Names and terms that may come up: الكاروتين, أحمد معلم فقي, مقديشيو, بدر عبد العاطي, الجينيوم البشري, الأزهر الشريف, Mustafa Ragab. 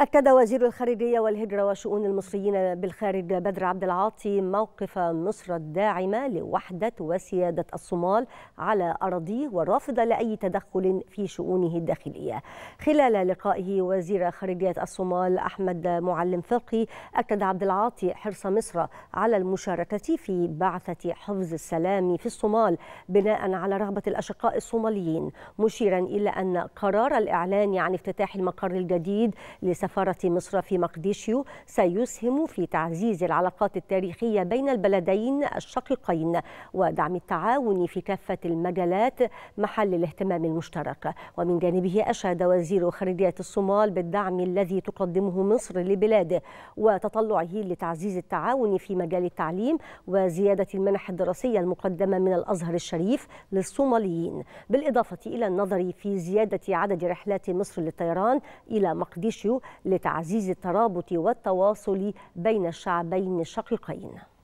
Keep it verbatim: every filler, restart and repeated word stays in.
أكد وزير الخارجية والهجرة وشؤون المصريين بالخارج بدر عبد العاطي موقف مصر الداعمة لوحدة وسيادة الصومال على أراضيه ورافضة لأي تدخل في شؤونه الداخلية. خلال لقائه وزير خارجية الصومال أحمد معلم فقي، أكد عبد العاطي حرص مصر على المشاركة في بعثة حفظ السلام في الصومال بناء على رغبة الأشقاء الصوماليين، مشيرا إلى أن قرار الإعلان عن افتتاح المقر الجديد لسفارة سفارة مصر في مقديشيو سيسهم في تعزيز العلاقات التاريخية بين البلدين الشقيقين ودعم التعاون في كافة المجالات محل الاهتمام المشترك. ومن جانبه أشاد وزير خارجية الصومال بالدعم الذي تقدمه مصر لبلاده وتطلعه لتعزيز التعاون في مجال التعليم وزيادة المنح الدراسية المقدمة من الأزهر الشريف للصوماليين، بالإضافة إلى النظر في زيادة عدد رحلات مصر للطيران إلى مقديشيو لتعزيز الترابط والتواصل بين الشعبين الشقيقين.